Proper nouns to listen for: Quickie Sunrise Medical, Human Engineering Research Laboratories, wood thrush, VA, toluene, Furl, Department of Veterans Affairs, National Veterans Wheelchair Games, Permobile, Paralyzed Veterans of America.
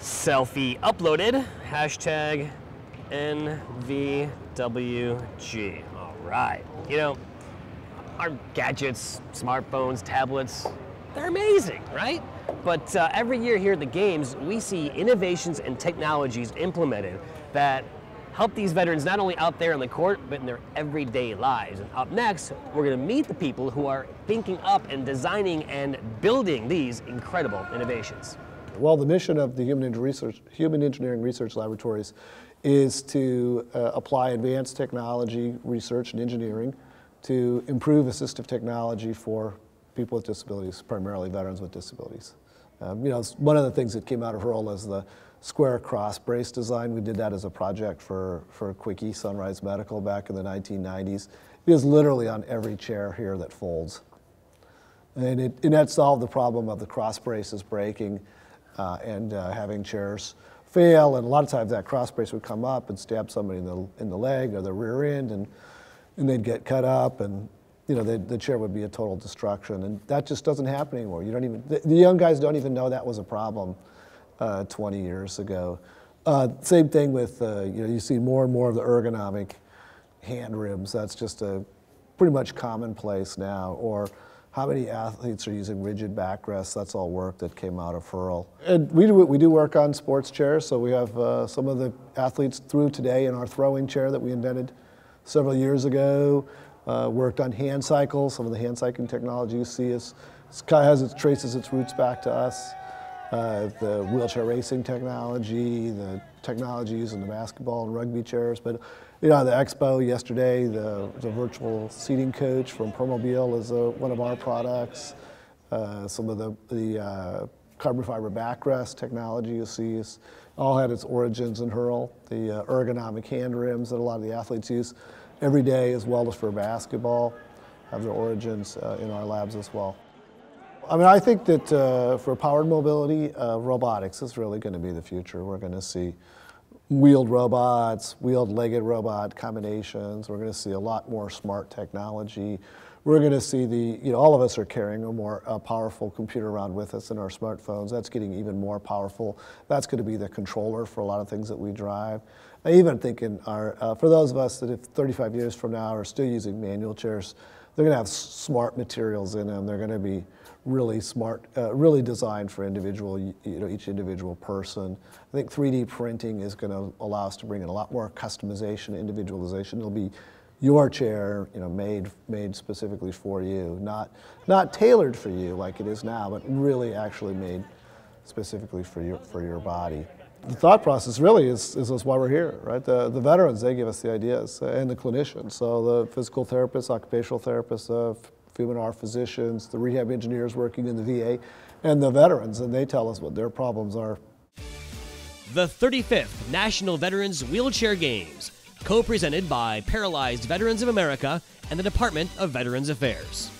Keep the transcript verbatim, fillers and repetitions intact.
selfie uploaded, hashtag N V W G. All right, you know, our gadgets, smartphones, tablets, they're amazing, right? But uh, every year here at the Games, we see innovations and technologies implemented that help these veterans not only out there in the court, but in their everyday lives. And up next, we're gonna meet the people who are thinking up and designing and building these incredible innovations. Well, the mission of the Human, Eng Research, Human Engineering Research Laboratories is to uh, apply advanced technology, research, and engineering to improve assistive technology for people with disabilities, primarily veterans with disabilities. Um, you know, one of the things that came out of Furl is the square cross brace design. We did that as a project for, for Quickie Sunrise Medical back in the nineteen nineties. It is literally on every chair here that folds. And, it, and that solved the problem of the cross braces breaking uh, and uh, having chairs fail. And a lot of times that cross brace would come up and stab somebody in the, in the leg or the rear end, and, and they'd get cut up, and you know, the, the chair would be a total destruction. And that just doesn't happen anymore. You don't even, the, the young guys don't even know that was a problem Uh, twenty years ago. Uh, same thing with, uh, you know, you see more and more of the ergonomic hand rims. That's just a pretty much commonplace now. Or how many athletes are using rigid backrests? That's all work that came out of Furl. And we do, we do work on sports chairs, so we have uh, some of the athletes through today in our throwing chair that we invented several years ago. Uh, worked on hand cycles. Some of the hand cycling technology you see is, it's kind of has its traces, its roots back to us. Uh, the wheelchair racing technology, the technology used in the basketball and rugby chairs. But you know, the expo yesterday, the, the virtual seating coach from Permobile is a, one of our products. Uh, some of the, the uh, carbon fiber backrest technology you see is, all had its origins in Furl. The uh, ergonomic hand rims that a lot of the athletes use every day, as well as for basketball, have their origins uh, in our labs as well. I mean, I think that uh, for powered mobility, uh, robotics is really going to be the future. We're going to see wheeled robots, wheeled-legged robot combinations. We're going to see a lot more smart technology. We're going to see the, you know, all of us are carrying a more uh, powerful computer around with us in our smartphones. That's getting even more powerful. That's going to be the controller for a lot of things that we drive. I even think in our, uh, for those of us that if thirty-five years from now are still using manual chairs, they're going to have smart materials in them. They're going to be really smart, uh, really designed for individual, you know, each individual person. I think three D printing is going to allow us to bring in a lot more customization, individualization. It'll be your chair, you know, made made specifically for you, not not tailored for you like it is now, but really actually made specifically for your for your body. The thought process really is, is why we're here, right? The, the veterans, they give us the ideas, and the clinicians. So the physical therapists, occupational therapists, uh, F M R physicians, the rehab engineers working in the V A, and the veterans, and they tell us what their problems are. The thirty-fifth National Veterans Wheelchair Games, co-presented by Paralyzed Veterans of America and the Department of Veterans Affairs.